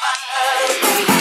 my heart.